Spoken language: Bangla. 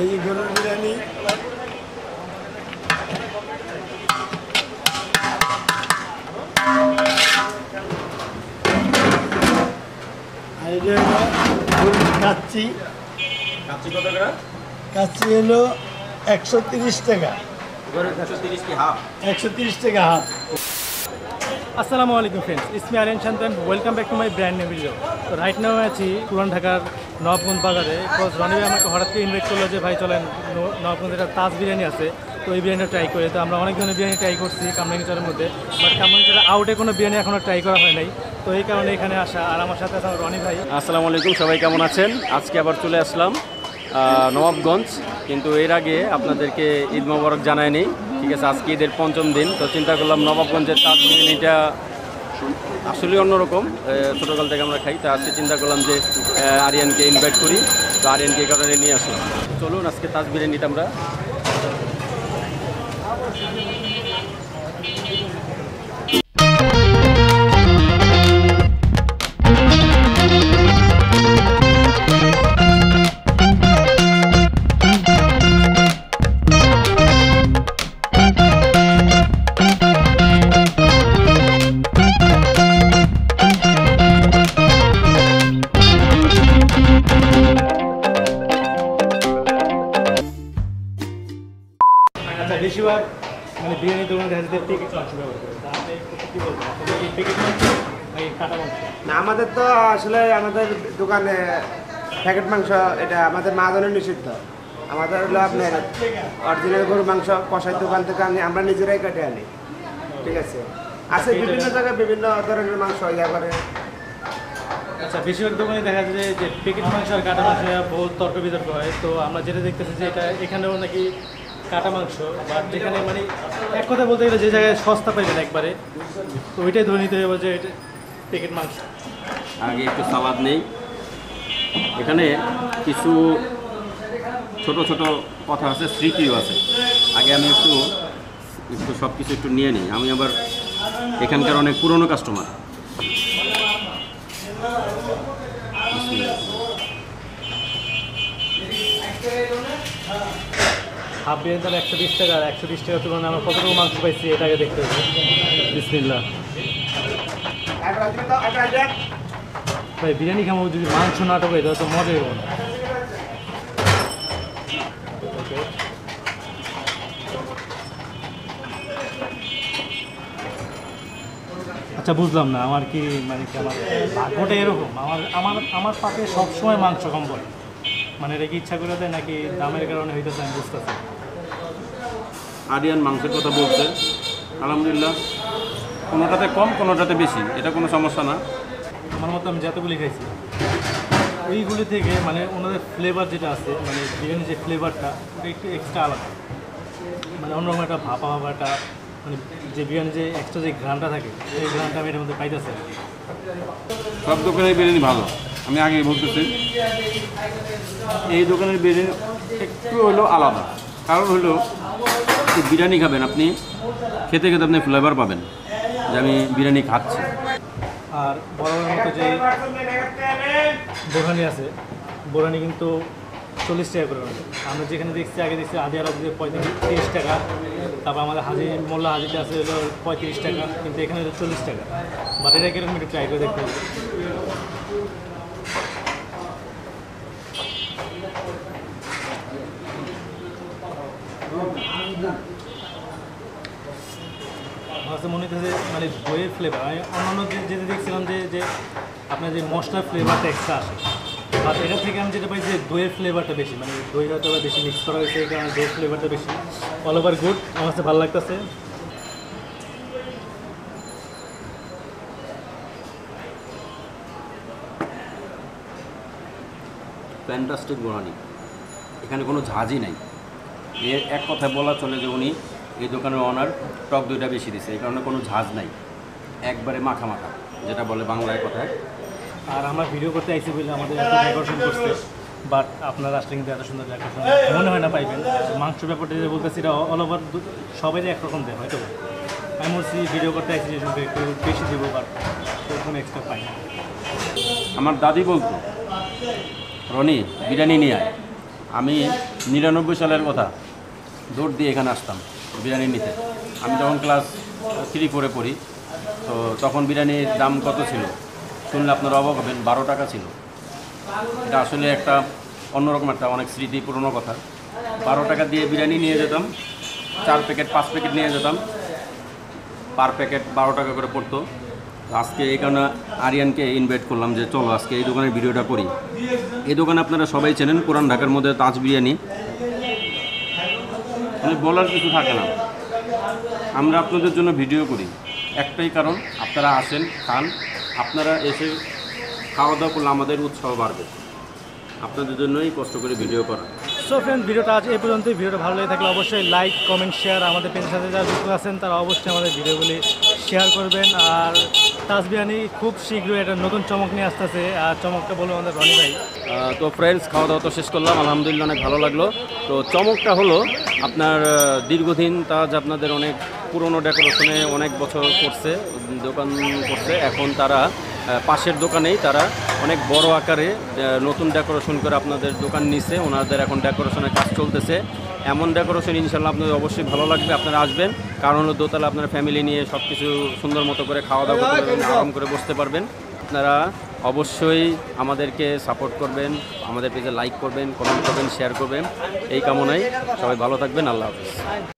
এই গরুর বিরিয়ানি কাচ্চি কাচ্চি কত করে? কাচ্চি হলো 130 টাকা। গরুর 130 কি হাফ? 130 টাকা half. Assalamu alaikum friends, it's me Ariyan Chantan. Welcome back to my brand new video. So right now I am at Old Dhaka Nawabganj Bazaar because Ronnie bhai invite korlo je bhai cholen Nawabganj eta Taj biryani ache to ei biryani try kore to amra onek jone biryani try korchi Kamrangi choler moddhe but Kamrangi chora out e kono biryani ekhono try kora hoy nai to ei karone ekhane asha ar amar sathe achen Ronnie bhai. Assalamu alaikum shobai kemon achen ajke abar chole aslam Nawabganj কিন্তু এর আগে আপনাদেরকে ঈদ মোবারক জানাইনি ঠিক আছে আজকে ঈদের পঞ্চম দিন তো চিন্তা করলাম নবাবগঞ্জের তাজ বিরিয়ানিটা আসলে অন্যরকম ছোটকাল থেকে আমরা খাই তা আজকে চিন্তা করলাম যে আরিয়ানকে ইনভাইট করি তো আরিয়ানকে কারণে নিয়ে আসলাম চলুন আজকে তাজ বিরিয়ানিটা আমরা বেশিরভাগ মানে বিরিয়ানি দোকানে দেখা যায় প্যাকেট মাংস ব্যবহার করে তাহলে কি বলবো এই প্যাকেট মাংস এই কাটা মাংস না আমাদের তো আসলে আমাদের দোকানে প্যাকেট মাংস এটা আমাদের মাঝারি নিষিদ্ধ আমাদের হলো আপনার অরিজিনাল গরুর মাংস কষাই দোকান থেকে আমরা নিজেরাই কেটে আনি ঠিক আছে আছে বিভিন্ন জায়গায় বিভিন্ন ধরনের মাংস ইয়া করে আচ্ছা বেশিরভাগ দোকানে দেখা যায় যে প্যাকেট মাংস আর কাটা মাংস বহুত তর্ক বিতর্ক হয় তো আমরা যেটা দেখতেছি যে এটা এখানেও নাকি কাটা মাংস বা যেখানে মানে এক কথা বলতে গেলে যে জায়গায় সস্তা পাইবেন একবারে তো ওইটাই ধরে নিতে হবে যে এটা প্যাকেট মাংস আগে একটু সালাদ নেই এখানে কিছু ছোট ছোট কথা আছে স্মৃতিও আছে আগে আমি একটু একটু সব কিছু একটু নিয়ে নিই আমি আবার এখানকার অনেক পুরনো কাস্টমার হাফ বিরিয়ানি তাহলে 120 টাকা 120 টাকা তুলনায় আমরা কতটুকু মাংস পাইছি এটাকে দেখতে হবে বিসমিল্লাহ ভাই বিরিয়ানি খাবো যদি মাংস নাটক হয় তাহলে তো মজা হবে না আচ্ছা বুঝলাম না আমার কি মানে আমার ভাগ্যটা এরকম আমার আমার আমার পাতে সবসময় মাংস কম পড়ে মানে এটা কি ইচ্ছা করে দেয় নাকি দামের কারণে হইতেছে আমি বুঝতেছি আরিয়ান মাংসের কথা বলছে আলহামদুলিল্লাহ কোনোটাতে কম কোনোটাতে বেশি এটা কোনো সমস্যা না আমার মতো আমি যতগুলি খাইছি ওইগুলি থেকে মানে ওনাদের ফ্লেভার যেটা আছে মানে বিরিয়ানি যে ফ্লেভারটা ওটা একটু এক্সট্রা আলাদা মানে অন্যরকম একটা ভাপা ভাপাটা মানে যে বিরিয়ানি যে এক্সট্রা যে ঘ্রাণটা থাকে সেই ঘ্রাণটা আমি এটার মধ্যে পাইতেছি সব দোকানের বিরিয়ানি ভালো আমি আগে বলতেছি এই দোকানের বিরিয়ানি একটু হলো আলাদা কারণ হলো বিরিয়ানি খাবেন আপনি খেতে খেতে আপনি ফ্লেভার পাবেন যে আমি বিরিয়ানি খাচ্ছি আর বরাবরের মতো যে বোরানি আছে বোরানি কিন্তু 40 টাকা করে আমরা যেখানে দেখছি আগে দেখছি আদি আরব যে 35-30 টাকা তারপর আমাদের হাজি মোল্লা হাজিতে আছে হলো 35 টাকা কিন্তু এখানে 40 টাকা বাট এটা কিরকম একটু ট্রাই করে দেখতে হবে মনে হচ্ছে মানে বইয়ের ফ্লেভার আমি অন্যান্য যেটা দেখছিলাম যে যে আপনার যে মশলার ফ্লেভারটা এক্সট্রা আসে আর এটা থেকে আমি যেটা পাইছি দইয়ের ফ্লেভারটা বেশি মানে দই হয়তো বেশি মিক্স করা হয়েছে এই কারণে দইয়ের ফ্লেভারটা বেশি অল ওভার গুড আমার কাছে ভালো লাগতেছে ফ্যান্টাস্টিক বোরানি এখানে কোনো ঝাঁঝি নাই এর এক কথা বলা চলে যে উনি এই দোকানের ওনার টক দইটা বেশি দিয়েছে এই কারণে কোনো ঝাঁজ নাই একবারে মাখা মাখা যেটা বলে বাংলায় কথায় আর আমরা ভিডিও করতে আইছি বলে আমাদের এত ডেকোরেশন করছে বাট আপনার আসলে কিন্তু এত সুন্দর ডেকোরেশন মনে হয় না পাইবেন মাংস ব্যাপারটা যেটা বলতেছি এটা অল ওভার সবাই যে একরকম দেয় হয়তো আমি বলছি ভিডিও করতে আইছি যে একটু বেশি দেবো বাট কোনো এক্সট্রা পাই আমার দাদি বলতো রনি বিরিয়ানি নিয়ে আয় আমি ৯৯ সালের কথা দৌড় দিয়ে এখানে আসতাম বিরিয়ানি নিতে। আমি যখন ক্লাস 3-4-এ পড়ি তো তখন বিরিয়ানির দাম কত ছিল শুনলে আপনারা অবাক হবেন, 12 টাকা ছিল। এটা আসলে একটা অন্যরকম একটা অনেক স্মৃতি, পুরনো কথা। 12 টাকা দিয়ে বিরিয়ানি নিয়ে যেতাম, 4 প্যাকেট 5 প্যাকেট নিয়ে যেতাম, পার প্যাকেট 12 টাকা করে পড়তো। আজকে এই কারণে আরিয়ানকে ইনভাইট করলাম যে চলো আজকে এই দোকানের ভিডিওটা করি। এই দোকানে আপনারা সবাই চেনেন, পুরান ঢাকার মধ্যে তাজ বিরিয়ানি, মানে বলার কিছু থাকে না। আমরা আপনাদের জন্য ভিডিও করি একটাই কারণ, আপনারা আসেন খান, আপনারা এসে খাওয়া দাওয়া করলে আমাদের উৎসাহ বাড়বে। আপনাদের জন্যই কষ্ট করে ভিডিও করা। সো ফ্রেন্ড, ভিডিওটা আজ এই পর্যন্তই। ভিডিওটা ভালো লাগে থাকলে অবশ্যই লাইক, কমেন্ট, শেয়ার। আমাদের পেজের সাথে যারা যুক্ত আছেন তারা অবশ্যই আমাদের ভিডিওগুলি শেয়ার করবেন। আর তাজ বিরিয়ানি খুব শীঘ্রই একটা নতুন চমক নিয়ে আসতেছে, আর চমকটা বলবো আমাদের রনি ভাই। তো ফ্রেন্ডস, খাওয়া দাওয়া তো শেষ করলাম, আলহামদুলিল্লাহ অনেক ভালো লাগলো। তো চমকটা হলো আপনার দীর্ঘদিন তাজ আপনাদের অনেক পুরনো ডেকোরেশনে অনেক বছর করছে, দোকান করছে। এখন তারা পাশের দোকানেই তারা অনেক বড় আকারে নতুন ডেকোরেশন করে আপনাদের দোকান নিচ্ছে। ওনাদের এখন ডেকোরেশনের কাজ চলতেছে, এমন ডেকোরেশন ইনশাল্লাহ আপনাদের অবশ্যই ভালো লাগবে। আপনারা আসবেন, কারণ হলো দোতলা আপনারা ফ্যামিলি নিয়ে সব কিছু সুন্দর মতো করে খাওয়া দাওয়া করতে পারবেন, আরাম করে বসতে পারবেন। আপনারা অবশ্যই আমাদেরকে সাপোর্ট করবেন, আমাদের পেজে লাইক করবেন, কমেন্ট করবেন, শেয়ার করবেন। এই কামনায় সবাই ভালো থাকবেন। আল্লাহ হাফেজ।